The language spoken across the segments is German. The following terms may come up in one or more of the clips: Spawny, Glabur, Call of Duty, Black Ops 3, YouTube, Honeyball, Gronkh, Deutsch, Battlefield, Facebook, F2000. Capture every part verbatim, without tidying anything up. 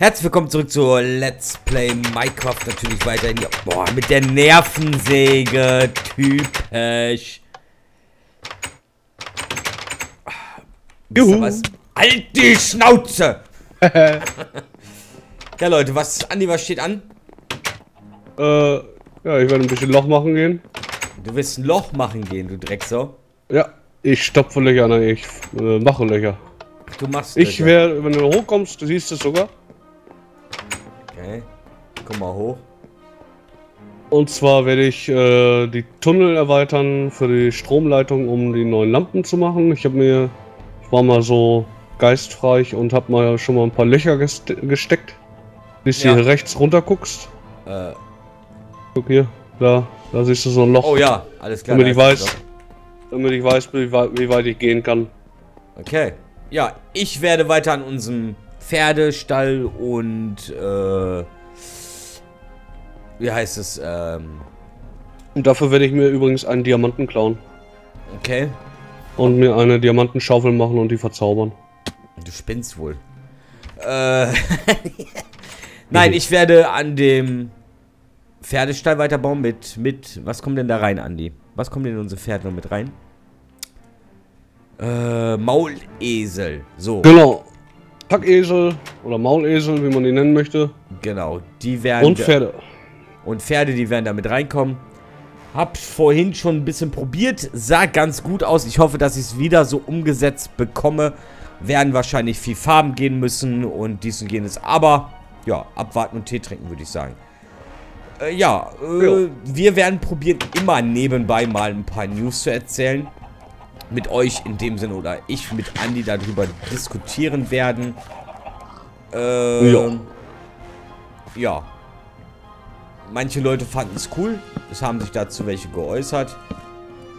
Herzlich willkommen zurück zu Let's Play Minecraft. Natürlich weiterhin hier. Boah, mit der Nervensäge. Typisch. Juhu. Was? Halt die Schnauze! Ja, Leute, was, Andi, was steht an? Äh, ja, ich werde ein bisschen Loch machen gehen. Du willst ein Loch machen gehen, du Drecksau? Ja, ich stopfe Löcher, nein, ich äh, mache Löcher. Du machst Löcher. Ich werde, wenn du hochkommst, du siehst es sogar. Okay, komm mal hoch. Und zwar werde ich äh, die Tunnel erweitern für die Stromleitung, um die neuen Lampen zu machen. Ich habe mir, ich war mal so geistreich und habe mal schon mal ein paar Löcher geste gesteckt. Bis ja. Du hier rechts runter guckst. Äh. Guck hier, da, da siehst du so ein Loch. Oh ja, alles klar. Damit ich weiß, damit ich weiß, wie weit, wie weit ich gehen kann. Okay. Ja, ich werde weiter an unserem Pferdestall und äh, wie heißt es? Ähm, und dafür werde ich mir übrigens einen Diamanten klauen. Okay. Und mir eine Diamantenschaufel machen und die verzaubern. Du spinnst wohl. Äh, Nein, ich werde an dem Pferdestall weiterbauen mit, mit, was kommt denn da rein, Andi? Was kommt denn in unsere Pferde noch mit rein? Äh, Maulesel. So. Genau. Packesel oder Maulesel, wie man die nennen möchte. Genau. Die werden... Und Pferde. Und Pferde, die werden damit reinkommen. Hab's vorhin schon ein bisschen probiert. Sah ganz gut aus. Ich hoffe, dass ich es wieder so umgesetzt bekomme. Werden wahrscheinlich viel Farben gehen müssen und dies und jenes. Aber, ja, abwarten und Tee trinken, würde ich sagen. Äh, ja, äh, wir werden probieren, immer nebenbei mal ein paar News zu erzählen. Mit euch in dem Sinne, oder ich mit Andi darüber diskutieren werden. Äh, ja. Ja. Manche Leute fanden es cool. Es haben sich dazu welche geäußert.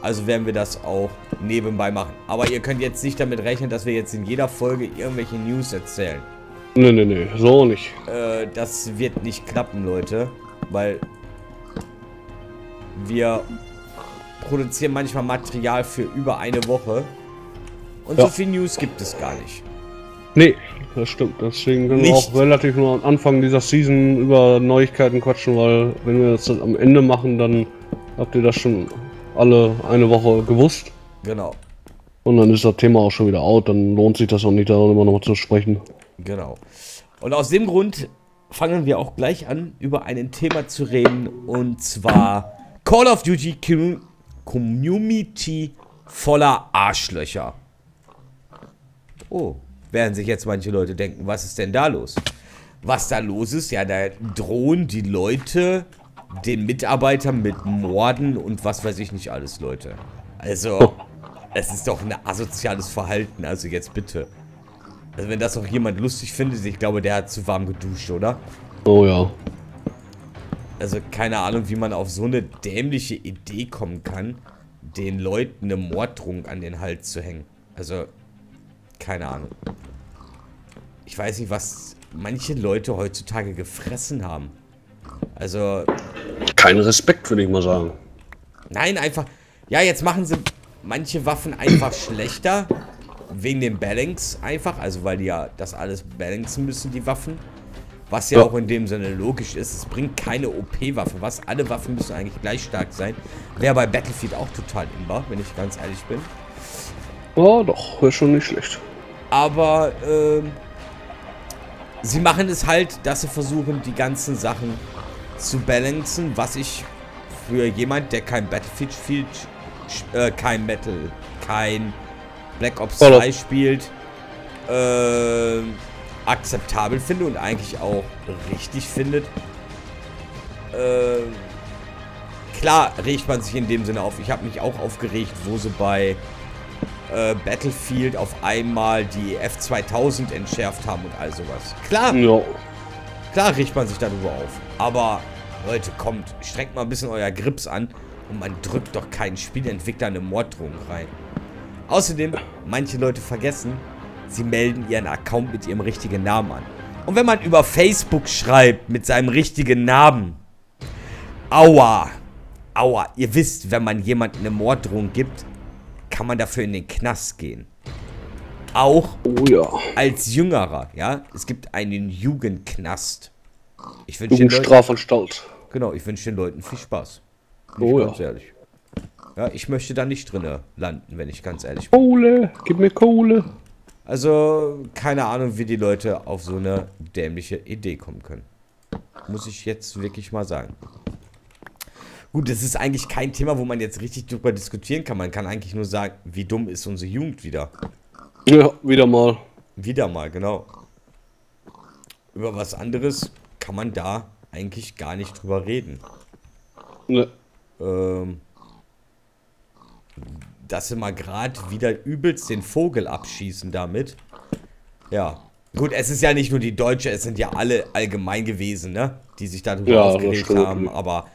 Also werden wir das auch nebenbei machen. Aber ihr könnt jetzt nicht damit rechnen, dass wir jetzt in jeder Folge irgendwelche News erzählen. Nee, nee, nee. So nicht. Äh, das wird nicht klappen, Leute. Weil wir produzieren manchmal Material für über eine Woche. Und ja, so viel News gibt es gar nicht. Nee, das stimmt. Deswegen können nicht. wir auch relativ nur am Anfang dieser Season über Neuigkeiten quatschen, weil wenn wir das dann am Ende machen, dann habt ihr das schon alle eine Woche gewusst. Genau. Und dann ist das Thema auch schon wieder out, dann lohnt sich das auch nicht, darüber nochmal zu sprechen. Genau. Und aus dem Grund fangen wir auch gleich an, über ein Thema zu reden, und zwar Call of Duty Kim Community voller Arschlöcher. Oh, werden sich jetzt manche Leute denken, was ist denn da los? Was da los ist, ja, da drohen die Leute den Mitarbeitern mit Morden und was weiß ich nicht alles, Leute. Also, das ist doch ein asoziales Verhalten, also jetzt bitte. Also wenn das auch jemand lustig findet, ich glaube, der hat zu warm geduscht, oder? Oh ja. Also keine Ahnung, wie man auf so eine dämliche Idee kommen kann, den Leuten eine Morddrohung an den Hals zu hängen. Also, keine Ahnung. Ich weiß nicht, was manche Leute heutzutage gefressen haben. Also... Kein Respekt, würde ich mal sagen. Nein, einfach... Ja, jetzt machen sie manche Waffen einfach schlechter. Wegen dem Balance einfach. Also, weil die ja das alles balancen müssen, die Waffen. Was ja, ja auch in dem Sinne logisch ist. Es bringt keine O P-Waffe. Was? Alle Waffen müssen eigentlich gleich stark sein. Wäre bei Battlefield auch total immer, wenn ich ganz ehrlich bin. Oh, doch. Wäre schon nicht schlecht. Aber, ähm... sie machen es halt, dass sie versuchen, die ganzen Sachen zu balancen, was ich für jemand, der kein Battlefield, äh, kein Metal, kein Black Ops drei spielt, äh, akzeptabel finde und eigentlich auch richtig findet. Äh, klar regt man sich in dem Sinne auf. Ich habe mich auch aufgeregt, wo sie bei äh, Battlefield auf einmal die F zweitausend entschärft haben und all sowas. Klar, ja. Klar regt man sich darüber auf. Aber Leute, kommt, strengt mal ein bisschen euer Grips an und man drückt doch keinen Spielentwickler eine Morddrohung rein. Außerdem, manche Leute vergessen, sie melden ihren Account mit ihrem richtigen Namen an. Und wenn man über Facebook schreibt mit seinem richtigen Namen, aua, aua, ihr wisst, wenn man jemandem eine Morddrohung gibt, kann man dafür in den Knast gehen. auch oh, ja. als Jüngerer, ja. Es gibt einen Jugendknast. Ich wünsche den Leuten, genau, ich wünsche den Leuten viel Spaß. Oh, ich, ganz ja. ehrlich. Ja, ich möchte da nicht drinne landen, wenn ich ganz ehrlich bin. Kohle, gib mir Kohle. Also, keine Ahnung, wie die Leute auf so eine dämliche Idee kommen können. Muss ich jetzt wirklich mal sagen. Gut, das ist eigentlich kein Thema, wo man jetzt richtig drüber diskutieren kann. Man kann eigentlich nur sagen, wie dumm ist unsere Jugend wieder. Ja, wieder mal. Wieder mal, genau. Über was anderes kann man da eigentlich gar nicht drüber reden. Ne. Ähm, dass sie mal gerade wieder übelst den Vogel abschießen damit. Ja. Gut, es ist ja nicht nur die Deutsche, es sind ja alle allgemein gewesen, ne? Die sich darüber ja, aufgeregt haben. Aber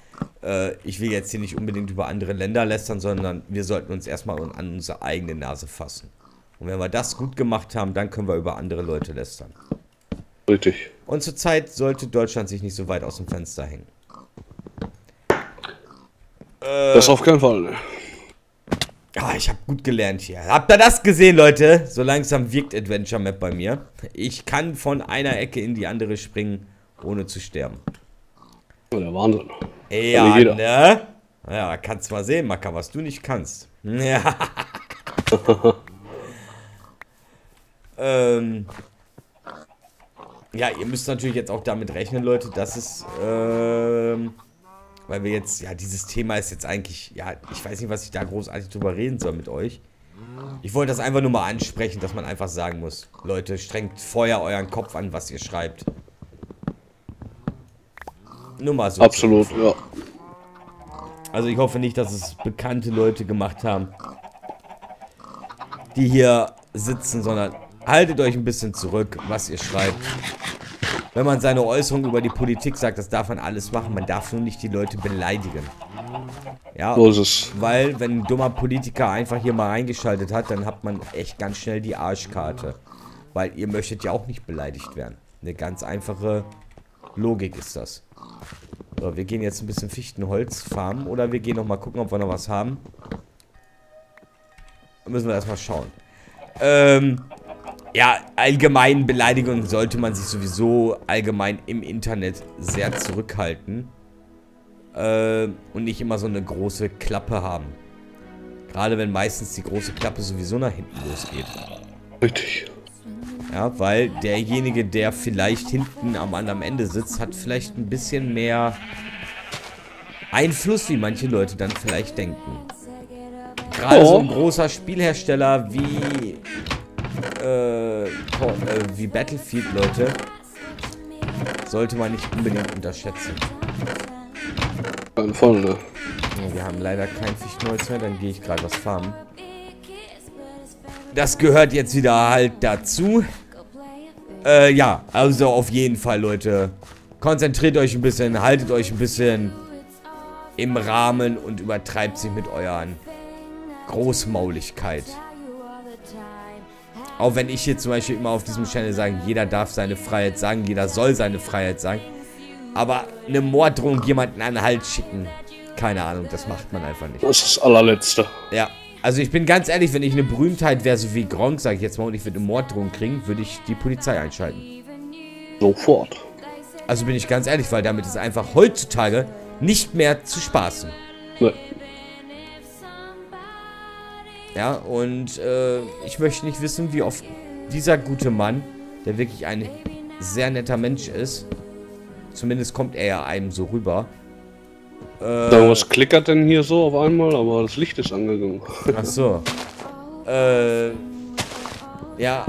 äh, ich will jetzt hier nicht unbedingt über andere Länder lästern, sondern wir sollten uns erstmal an unsere eigene Nase fassen. Und wenn wir das gut gemacht haben, dann können wir über andere Leute lästern. Richtig. Und zurzeit sollte Deutschland sich nicht so weit aus dem Fenster hängen. Das auf keinen Fall. Ah, ich habe gut gelernt hier. Habt ihr das gesehen, Leute? So langsam wirkt Adventure Map bei mir. Ich kann von einer Ecke in die andere springen, ohne zu sterben. Oh, der Wahnsinn. Ja, ne? Ja, kannst mal sehen, Maka, was du nicht kannst. Ja. ähm... Ja, ihr müsst natürlich jetzt auch damit rechnen, Leute, dass es, ähm, weil wir jetzt, ja, dieses Thema ist jetzt eigentlich, ja, ich weiß nicht, was ich da großartig drüber reden soll mit euch. Ich wollte das einfach nur mal ansprechen, dass man einfach sagen muss, Leute, strengt vorher euren Kopf an, was ihr schreibt. Nur mal so. Absolut, ja. Also ich hoffe nicht, dass es bekannte Leute gemacht haben, die hier sitzen, sondern... Haltet euch ein bisschen zurück, was ihr schreibt. Wenn man seine Äußerung über die Politik sagt, das darf man alles machen. Man darf nur nicht die Leute beleidigen. Ja, so ist es. Weil wenn ein dummer Politiker einfach hier mal reingeschaltet hat, dann hat man echt ganz schnell die Arschkarte. Weil ihr möchtet ja auch nicht beleidigt werden. Eine ganz einfache Logik ist das. So, wir gehen jetzt ein bisschen Fichtenholz farmen. Oder wir gehen nochmal gucken, ob wir noch was haben. Da müssen wir erstmal schauen. Ähm... Ja, allgemein Beleidigungen sollte man sich sowieso allgemein im Internet sehr zurückhalten. Äh, und nicht immer so eine große Klappe haben. Gerade wenn meistens die große Klappe sowieso nach hinten losgeht. Richtig. Ja, weil derjenige, der vielleicht hinten am anderen Ende sitzt, hat vielleicht ein bisschen mehr Einfluss, wie manche Leute dann vielleicht denken. Gerade oh. so ein großer Spielhersteller wie... Äh, wie Battlefield, Leute, sollte man nicht unbedingt unterschätzen. Voll, ne? Ja, wir haben leider kein Fichtenholz mehr, dann gehe ich gerade was farmen. Das gehört jetzt wieder halt dazu. Äh, ja, also auf jeden Fall, Leute. Konzentriert euch ein bisschen, haltet euch ein bisschen im Rahmen und übertreibt sich mit euren Großmauligkeit. Auch wenn ich hier zum Beispiel immer auf diesem Channel sage, jeder darf seine Freiheit sagen, jeder soll seine Freiheit sagen. Aber eine Morddrohung jemanden an den Hals schicken, keine Ahnung, das macht man einfach nicht. Das ist das Allerletzte. Ja, also ich bin ganz ehrlich, wenn ich eine Berühmtheit wäre, so wie Gronkh, sage ich jetzt mal, und ich würde eine Morddrohung kriegen, würde ich die Polizei einschalten. Sofort. Also bin ich ganz ehrlich, weil damit ist einfach heutzutage nicht mehr zu spaßen. Nee. Ja, und äh, ich möchte nicht wissen, wie oft dieser gute Mann, der wirklich ein sehr netter Mensch ist, zumindest kommt er ja einem so rüber. Äh, da was klickert denn hier so auf einmal, aber das Licht ist angegangen. Ach so. äh, ja,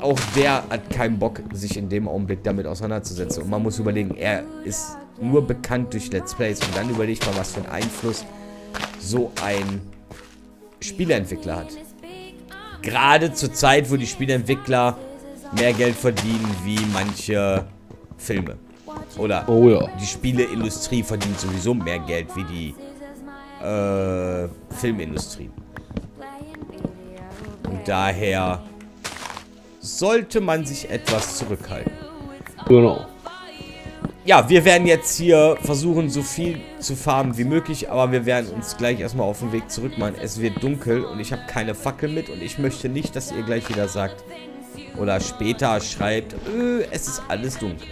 auch der hat keinen Bock, sich in dem Augenblick damit auseinanderzusetzen. Und man muss überlegen, er ist nur bekannt durch Let's Plays. Und dann überlegt man, was für einen Einfluss so ein... Spieleentwickler hat. Gerade zur Zeit, wo die Spieleentwickler mehr Geld verdienen wie manche Filme. Oder oh ja. die Spieleindustrie verdient sowieso mehr Geld wie die äh, Filmindustrie. Und daher sollte man sich etwas zurückhalten. Genau. ja, wir werden jetzt hier versuchen, so viel zu farmen wie möglich, aber wir werden uns gleich erstmal auf den Weg zurück machen. Es wird dunkel und ich habe keine Fackel mit und ich möchte nicht, dass ihr gleich wieder sagt oder später schreibt, öh, es ist alles dunkel.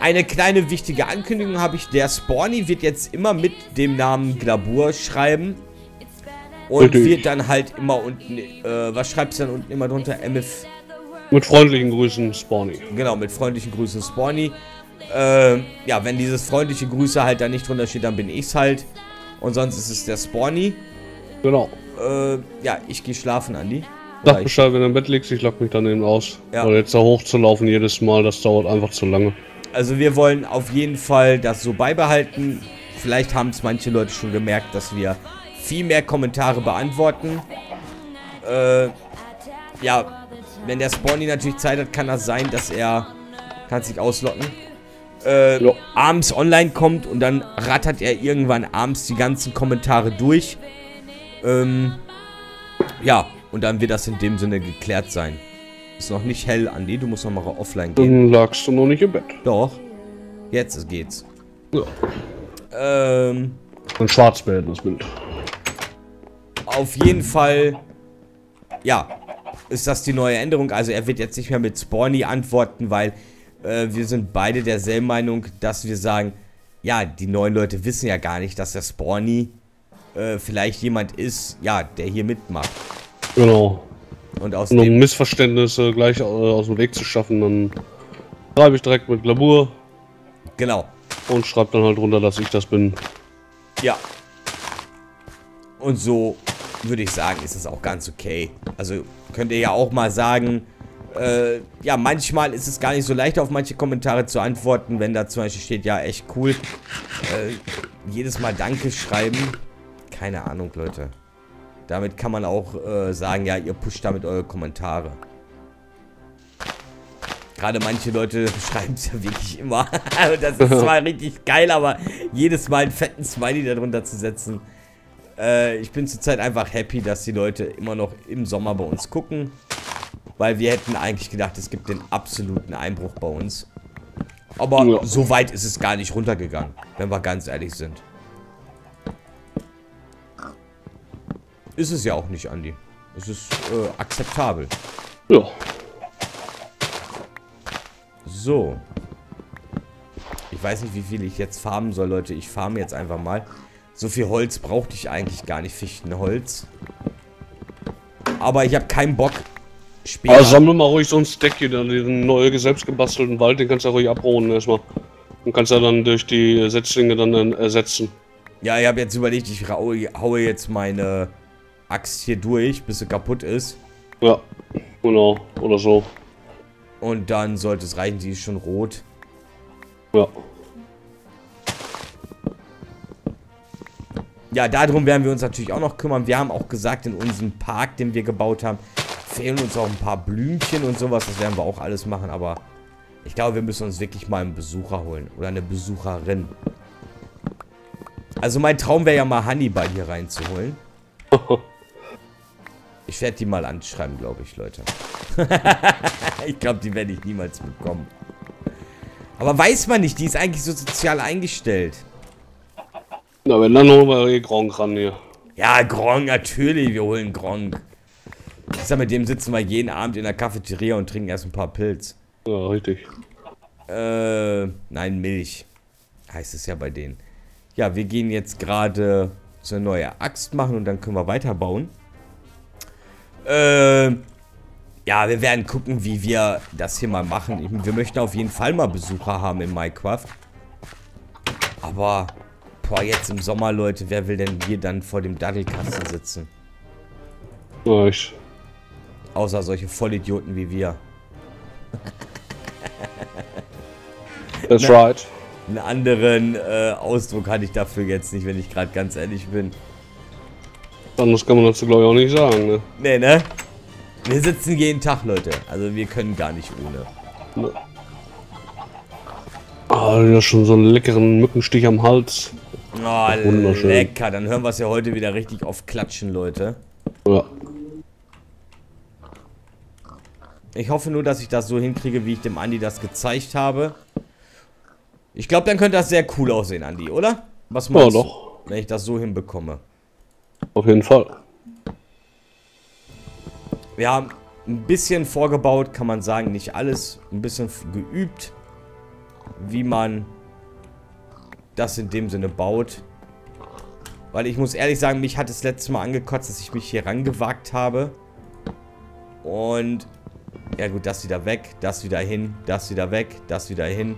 Eine kleine wichtige Ankündigung habe ich. Der Spawny wird jetzt immer mit dem Namen Glabur schreiben. Und natürlich wird dann halt immer unten, äh, was schreibst du dann unten immer drunter? M F. Mit freundlichen Grüßen, Spawny. Genau, mit freundlichen Grüßen, Spawny. Äh, ja, wenn dieses freundliche Grüße halt da nicht drunter steht, dann bin ich's halt. Und sonst ist es der Spawny. Genau. Äh, ja, ich gehe schlafen, Andi. Sag Bescheid, wenn du im Bett liegst, ich lock mich dann eben aus. Ja. Weil jetzt da hochzulaufen jedes Mal, das dauert einfach zu lange. Also wir wollen auf jeden Fall das so beibehalten. Vielleicht haben es manche Leute schon gemerkt, dass wir viel mehr Kommentare beantworten. Äh, ja, wenn der Spawny natürlich Zeit hat, kann das sein, dass er, kann sich auslocken, äh, ja. abends online kommt und dann rattert er irgendwann abends die ganzen Kommentare durch. Ähm, ja, und dann wird das in dem Sinne geklärt sein. Ist noch nicht hell, Andi, du musst noch mal offline gehen. Dann lagst du noch nicht im Bett. Doch, jetzt geht's. Ja. Ähm. Und schwarz werden das Bild. Auf jeden Fall, ja, ist das die neue Änderung. Also er wird jetzt nicht mehr mit Spawny antworten, weil äh, wir sind beide derselben Meinung, dass wir sagen, ja, die neuen Leute wissen ja gar nicht, dass der Spawny äh, vielleicht jemand ist, ja, der hier mitmacht. Genau. Und aus um Missverständnisse gleich aus dem Weg zu schaffen, dann schreibe ich direkt mit Glabur. Genau. Und schreibe dann halt runter, dass ich das bin. Ja. Und so würde ich sagen, ist es auch ganz okay. Also könnt ihr ja auch mal sagen, äh, ja, manchmal ist es gar nicht so leicht, auf manche Kommentare zu antworten, wenn da zum Beispiel steht, ja, echt cool. Äh, jedes Mal Danke schreiben. Keine Ahnung, Leute. Damit kann man auch äh, sagen, ja, ihr pusht damit eure Kommentare. Gerade manche Leute schreiben es ja wirklich immer. Das ist zwar richtig geil, aber jedes Mal einen fetten Smiley darunter zu setzen. Äh, ich bin zurzeit einfach happy, dass die Leute immer noch im Sommer bei uns gucken. Weil wir hätten eigentlich gedacht, es gibt den absoluten Einbruch bei uns. Aber ja, so weit ist es gar nicht runtergegangen, wenn wir ganz ehrlich sind. Ist es ja auch nicht, Andi. Es ist äh, akzeptabel. Ja. So. Ich weiß nicht, wie viel ich jetzt farmen soll, Leute. Ich farme jetzt einfach mal. So viel Holz brauchte ich eigentlich gar nicht. Fichtenholz. Aber ich habe keinen Bock. Später. Also sammle mal ruhig so ein Stack hier. Diesen neu selbstgebastelten Wald, den kannst du ja ruhig abrohen erstmal. Und kannst ja dann durch die Setzlinge dann ersetzen. Ja, ich habe jetzt überlegt, ich haue jetzt meine Axt hier durch, bis sie kaputt ist. Ja, genau, oder so. Und dann sollte es reichen, die ist schon rot. Ja. Ja, darum werden wir uns natürlich auch noch kümmern. Wir haben auch gesagt, in unserem Park, den wir gebaut haben, fehlen uns auch ein paar Blümchen und sowas. Das werden wir auch alles machen, aber ich glaube, wir müssen uns wirklich mal einen Besucher holen. Oder eine Besucherin. Also mein Traum wäre ja mal, Honeyball hier reinzuholen. Ich werde die mal anschreiben, glaube ich, Leute. Ich glaube, die werde ich niemals bekommen. Aber weiß man nicht, die ist eigentlich so sozial eingestellt. Na, wenn, dann holen wir eh Gronkh ran hier. Ja, Gronkh, natürlich, wir holen Gronkh. Ich sag, mit dem sitzen wir jeden Abend in der Cafeteria und trinken erst ein paar Pilz. Ja, richtig. Äh, nein, Milch. Heißt es ja bei denen. Ja, wir gehen jetzt gerade so eine neue Axt machen und dann können wir weiterbauen. Äh, ja, wir werden gucken, wie wir das hier mal machen. Wir möchten auf jeden Fall mal Besucher haben in Minecraft. Aber, boah, jetzt im Sommer, Leute, wer will denn hier dann vor dem Daddelkasten sitzen? Ich. Außer solche Vollidioten wie wir. That's right. Einen anderen äh, Ausdruck hatte ich dafür jetzt nicht, wenn ich gerade ganz ehrlich bin. Anders kann man dazu, glaube ich, auch nicht sagen, ne? Nee, ne? Wir sitzen jeden Tag, Leute. Also wir können gar nicht ohne. Ne. Ah, ja, schon so einen leckeren Mückenstich am Hals. Oh, wunderschön. Lecker. Dann hören wir es ja heute wieder richtig auf Klatschen, Leute. Ja. Ich hoffe nur, dass ich das so hinkriege, wie ich dem Andi das gezeigt habe. Ich glaube, dann könnte das sehr cool aussehen, Andi, oder? Was meinst ja, du, doch. Wenn ich das so hinbekomme? Auf jeden Fall. Wir haben ein bisschen vorgebaut, kann man sagen, nicht alles. Ein bisschen geübt, wie man das in dem Sinne baut. Weil ich muss ehrlich sagen, mich hat es letztes Mal angekotzt, dass ich mich hier rangewagt habe. Und ja gut, das wieder weg, das wieder hin, das wieder weg, das wieder hin.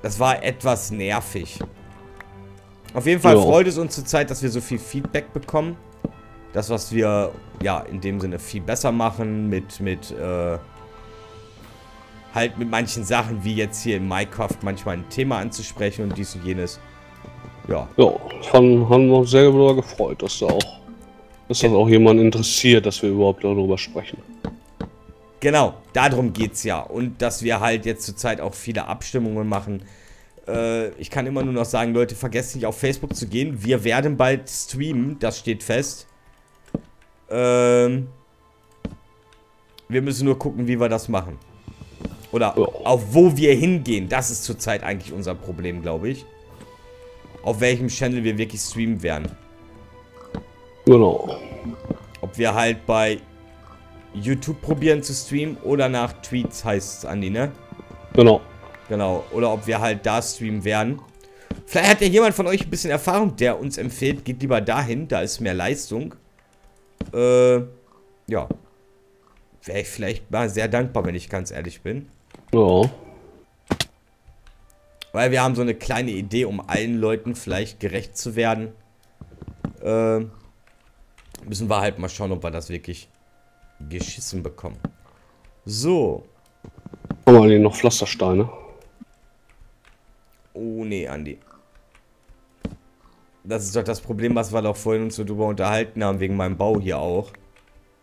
Das war etwas nervig. Auf jeden Fall jo. freut es uns zurzeit, dass wir so viel Feedback bekommen. Das, was wir, ja, in dem Sinne viel besser machen mit, mit, äh, halt mit manchen Sachen, wie jetzt hier in Minecraft manchmal ein Thema anzusprechen und dies und jenes. Ja. Ja, von, haben wir uns sehr darüber gefreut, dass da auch, dass das auch jemand interessiert, dass wir überhaupt darüber sprechen. Genau, darum geht's ja. Und dass wir halt jetzt zurzeit auch viele Abstimmungen machen. Äh, ich kann immer nur noch sagen, Leute, vergesst nicht auf Facebook zu gehen. Wir werden bald streamen, das steht fest. Ähm, wir müssen nur gucken, wie wir das machen. Oder ja. auf wo wir hingehen. Das ist zurzeit eigentlich unser Problem, glaube ich. Auf welchem Channel wir wirklich streamen werden. Genau. Ob wir halt bei YouTube probieren zu streamen oder nach Tweets heißt es, Andi, ne? Genau. Genau. Oder ob wir halt da streamen werden. Vielleicht hat ja jemand von euch ein bisschen Erfahrung, der uns empfiehlt, geht lieber dahin, da ist mehr Leistung. Äh, ja. Wäre ich vielleicht mal sehr dankbar, wenn ich ganz ehrlich bin. Ja. Weil wir haben so eine kleine Idee, um allen Leuten vielleicht gerecht zu werden. Äh, müssen wir halt mal schauen, ob wir das wirklich geschissen bekommen. So. Haben wir noch Pflastersteine? Oh, nee, Andi. Das ist doch das Problem, was wir doch vorhin uns so drüber unterhalten haben, wegen meinem Bau hier auch.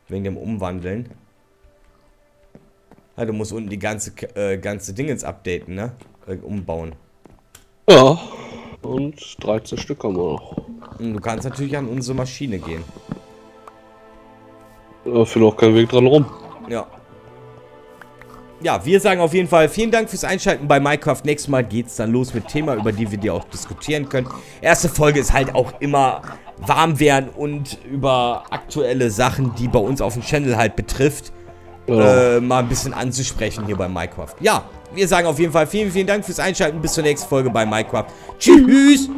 Wegen dem Umwandeln. Ja, du musst unten die ganze, äh, ganze Dingens updaten, ne? Äh, umbauen. Ja. Und dreizehn Stück haben wir noch. Und du kannst natürlich an unsere Maschine gehen. Da führt auch kein Weg dran rum. Ja. Ja, wir sagen auf jeden Fall vielen Dank fürs Einschalten bei Minecraft. Nächstes Mal geht's dann los mit Thema, über die wir dir auch diskutieren können. Erste Folge ist halt auch immer warm werden und über aktuelle Sachen, die bei uns auf dem Channel halt betrifft, ja. äh, mal ein bisschen anzusprechen hier bei Minecraft. Ja, wir sagen auf jeden Fall vielen, vielen Dank fürs Einschalten. Bis zur nächsten Folge bei Minecraft. Tschüss!